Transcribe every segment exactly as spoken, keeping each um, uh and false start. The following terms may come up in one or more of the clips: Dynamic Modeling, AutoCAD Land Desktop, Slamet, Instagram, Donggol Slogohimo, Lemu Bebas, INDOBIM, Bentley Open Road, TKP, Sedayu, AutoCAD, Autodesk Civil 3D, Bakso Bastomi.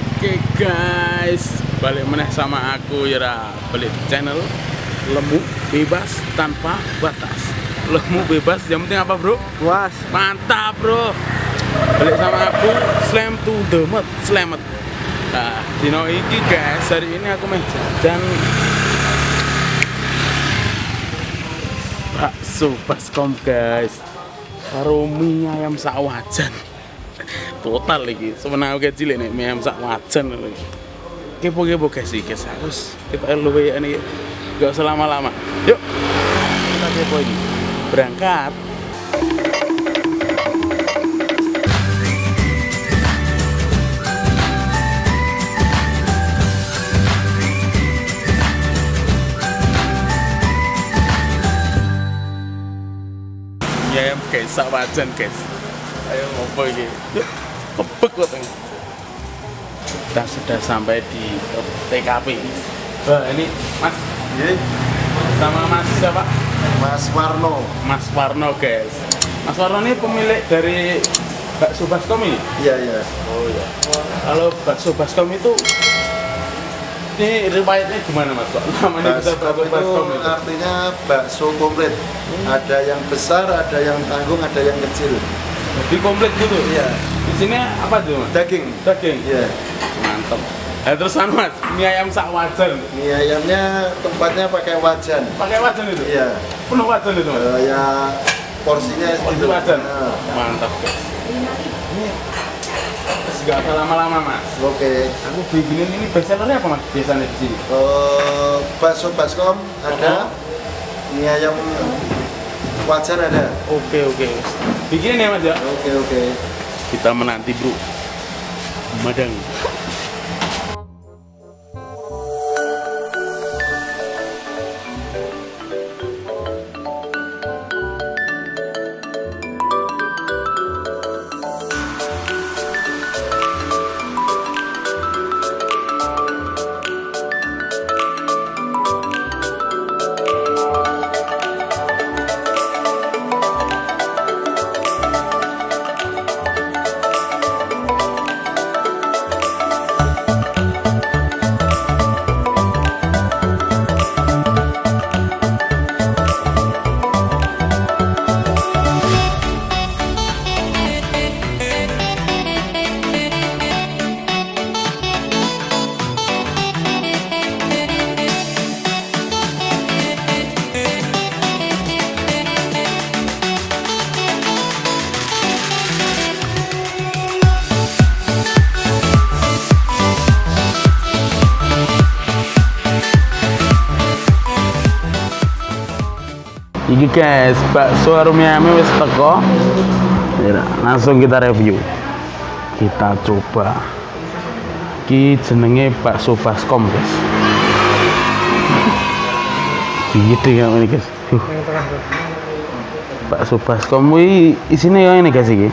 Oke guys, balik meneh sama aku Yura, balik channel Lemu Bebas Tanpa Batas. Lemu bebas yang penting apa bro? Puas. Mantap bro, balik sama aku Slam to the Mat, Slamet. Nah, dino iki guys, hari ini aku main jajan bakso baskom guys, karo mie ayam sak wajan. Total lagi, sebenarnya agak cilik nih, mie ayam sak wajan lagi. Kepo-kepo guys, guys harus kita luwe ini, gak usah lama-lama. Yuk, kita kepo ini, berangkat. Mie ayam guys sak wajan guys. Ayo ngopo iki. Kebek weteng. Kita sudah sampai di T K P. Wah, ini Mas. Nggih. Sama Mas siapa? Mas Warno. Mas Warno, guys. Mas Warno ini pemilik dari Bakso Bastomi. Iya, iya. Oh, iya. Kalau Bakso Bastomi itu ini riwayatnya gimana Mas? Namanya bisa Bakso Bastomi. Artinya bakso komplit. Hmm. Ada yang besar, ada yang tanggung, ada yang kecil. Jadi komplit gitu. Iya. Di sini apa tuh Mas? Daging. Daging. Iya. Mantap. Eh terusan Mas, mie ayam sak wajan. Mie ayamnya tempatnya pakai wajan. Pakai wajan itu? Iya. Penuh wajan itu Mas. Uh, ya porsinya segitu wajan. Nah. Mantap guys. Gak usah lama-lama Mas. Oke. Okay. Aku bikinin ini bestsellernya apa Mas? Biasanya di sini. Eh, bakso baskom ada. Mie ayam wajan ada. Oke, okay, oke. Okay. Bikinin ya Mas ya. Oke, okay, oke. Okay. Kita menanti bro. Madang. Iki guys, bakso arumiami wis teko. Langsung kita review. Kita coba. Iki jenenge bakso baskom, guys. Gitu ya ini, guys. Uh. Bakso baskom kuwi isine ya ini, guys iki.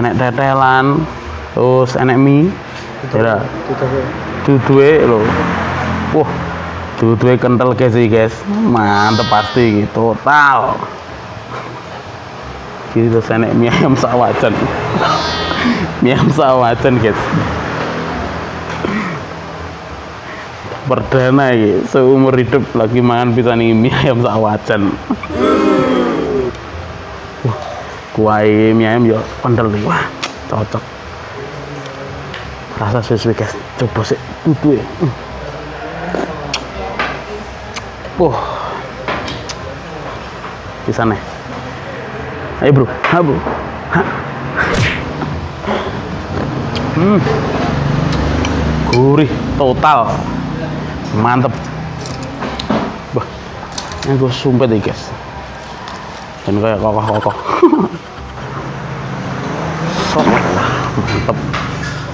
Enek tetelan, terus enek mie. Jera. Duduwe lho. Wah. Duduwe kental guys iki guys, mantep pasti gitu, total. Jadi terus enek mie ayam sak wajan, mie ayam sak wajan guys. Perdana iki, seumur hidup lagi makan pisan mie ayam sak wajan. Wah, kuai mie ayam yo kental iki, wah cocok. Rasa sesuai guys, coba sih duduwe. Oh, di sana. Ayo bro, ha bro, ha. Hmm, gurih total, mantep. Wah, ini gue sumpah deh guys. Dan kayak kokoh-kokoh. Set, mantep,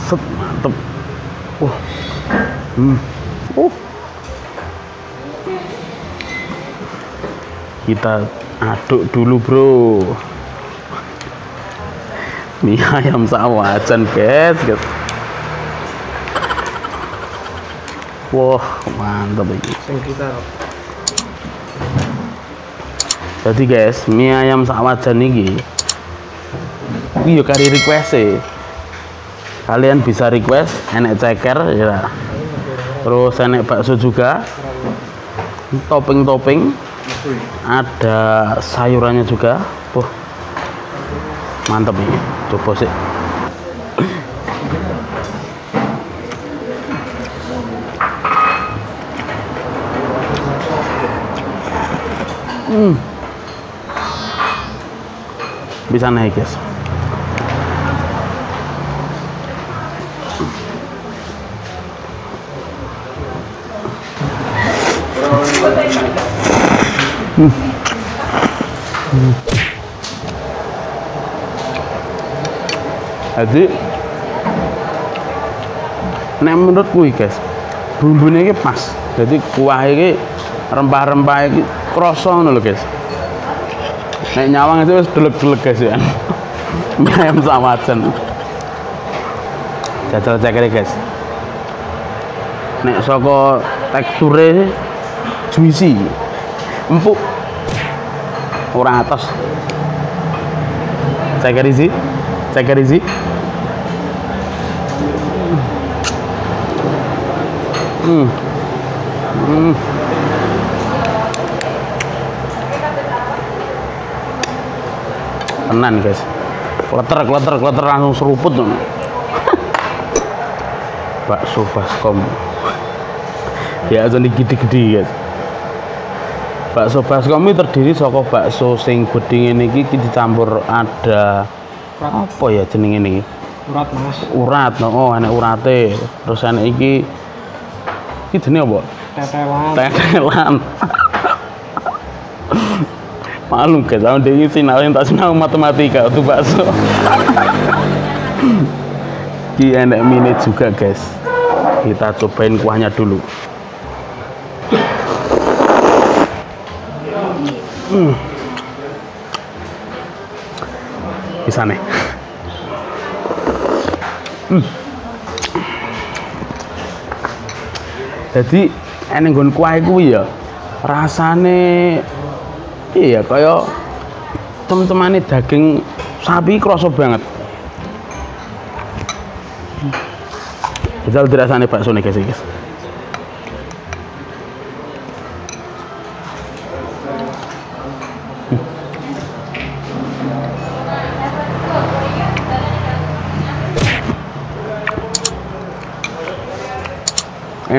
set mantep. Wah, hmm, oh. Kita aduk dulu bro. Mie ayam sak wajan guys, guys. Wah mantap ini. Jadi guys, mie ayam sak wajan ini, ini kari request Kalian bisa request enek ceker ya. Terus enek bakso juga. Topping-topping. Ada sayurannya juga. Wah. Mantap ini. Coba sih. Hmm. Bisa naik guys. Hmm. Hmm. Jadi nek menurutku guys, bumbunya ini pas. Jadi kuah ini rempah-rempah ini krosong dulu guys. Nek nyawang itu delek-delek guys ya. Mem sama ajen. Jajal cekere guys. Nek saka teksture juicy. Empuk. Orang atas. Cekere isi. Cekere isi. Hmm. Hmm. Tenan guys, kleter kleter kleter langsung seruput dong. Bakso Baskom ya jadi gede-gede guys. Bakso Baskom ini terdiri saka bakso sing gedhe ngene iki dicampur ada apa ya jenenge ini urat mas urat no. Oh enak urate terus enak iki iki jenenge apa tetelan tetelan malu guys, aku udah ngisi orientasi matematika untuk bakso ini enak mini juga guys, kita cobain kuahnya dulu. hmm. Bisa nih. hmm. Jadi enak gon kuah itu ya rasane iya, kayak teman-teman ini daging sapi kroso banget. Kita dirasane bakso nih guys, guys. Hmm.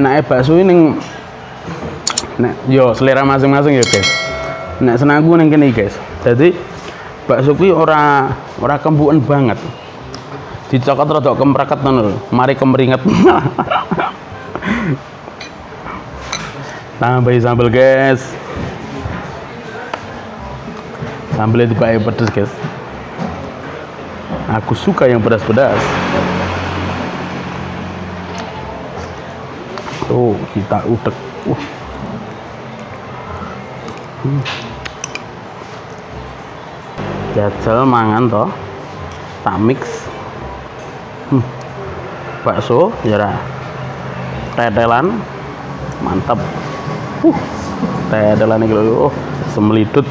Enaknya bakso ini, nah, yo selera masing-masing ya guys. Nek senangku ning kene guys. Jadi bakso kuwi ora ora kembuken banget. Dicokot rada kempreket ngono lho. Mari kemringet. Tambahi sambel guys. Sambelnya dipakai pedas guys. Aku suka yang pedas-pedas. Tuh, kita udek. Uh. Hmm. Jajal mangan toh, tak mix. hmm. Bakso jarah tetelan mantap. uh tetelan ini loh, oh, semlidut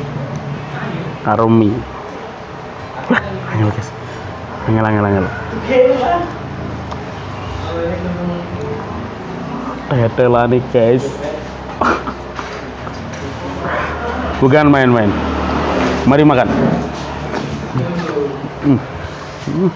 karumi. Angel guys, angel angel angel tetelan ini guys, bukan main-main. Mari makan. Hmm. Hmm.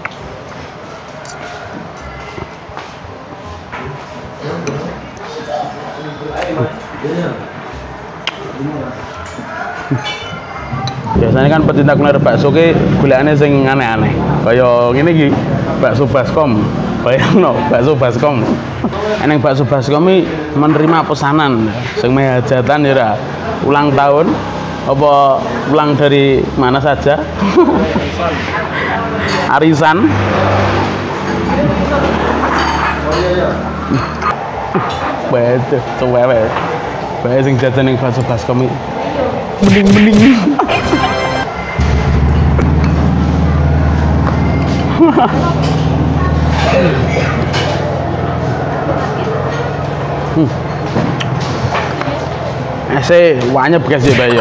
Biasanya kan pecinta kuliner bakso ki golekane sing aneh-aneh. Kaya ngene iki bakso Baskom. Bayangno bakso Baskom. Eneng bakso Baskom iki menerima pesanan sing hajatan ya ra. Ulang tahun apa ulang dari mana saja. Arisan. Waduh, cewek. Bae sing jajan ning bakso Baskom iki. Mending-mending. Hmm. Ese wanyep guys ya, Bae.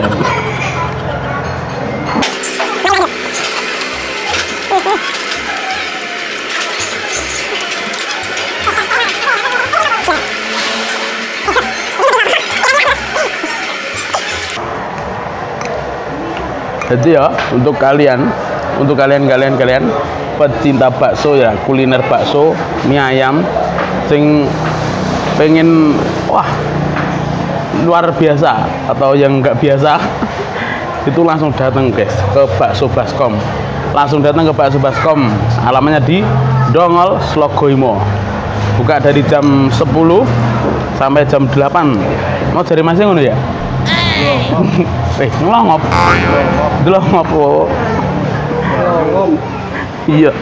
Jadi ya untuk kalian, untuk kalian kalian kalian pecinta bakso ya, kuliner bakso, mie ayam, sing pengen wah luar biasa atau yang nggak biasa, itu langsung datang guys ke Bakso Baskom. Langsung datang ke Bakso Baskom. Alamannya di Donggol Slogohimo. Buka dari jam sepuluh sampai jam delapan. Mau cari masih ngono ya? Eh, ngelongop. Ngelongop. Iya.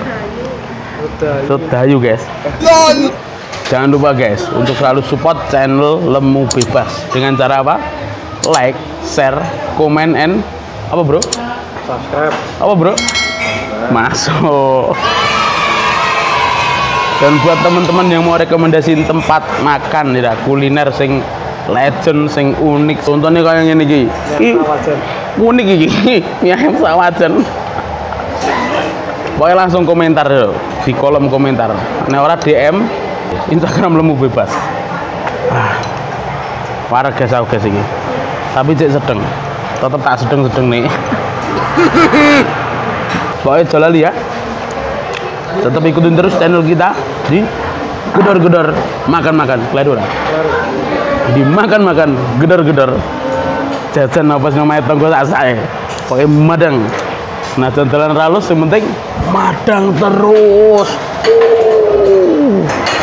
Sedayu guys. Jangan lupa guys untuk selalu support channel Lemu Bebas dengan cara apa? Like, share, komen, and apa bro? Subscribe. Apa bro? Subscribe. Masuk. Dan buat teman-teman yang mau rekomendasiin tempat makan ya, kuliner sing legend, sing unik. Contohnya kayak yang ini ki. Unik iki. Mie ayam sawajan. Boleh langsung komentar dulu di kolom komentar. Nah, orang D M Instagram Lemu Bebas. Ah, parah guys, aku guys ini. Tapi cek sedeng, tetap tak sedeng sedeng nih. Pokoknya jalan ya. Tetap ikutin terus channel kita di gedor gedor makan makan. Keliru lah. Di makan makan gedor gedor. Jajan apa sih namanya tonggo saya. Pokoknya madang. Nah jalan ralus yang penting madang terus. Uh.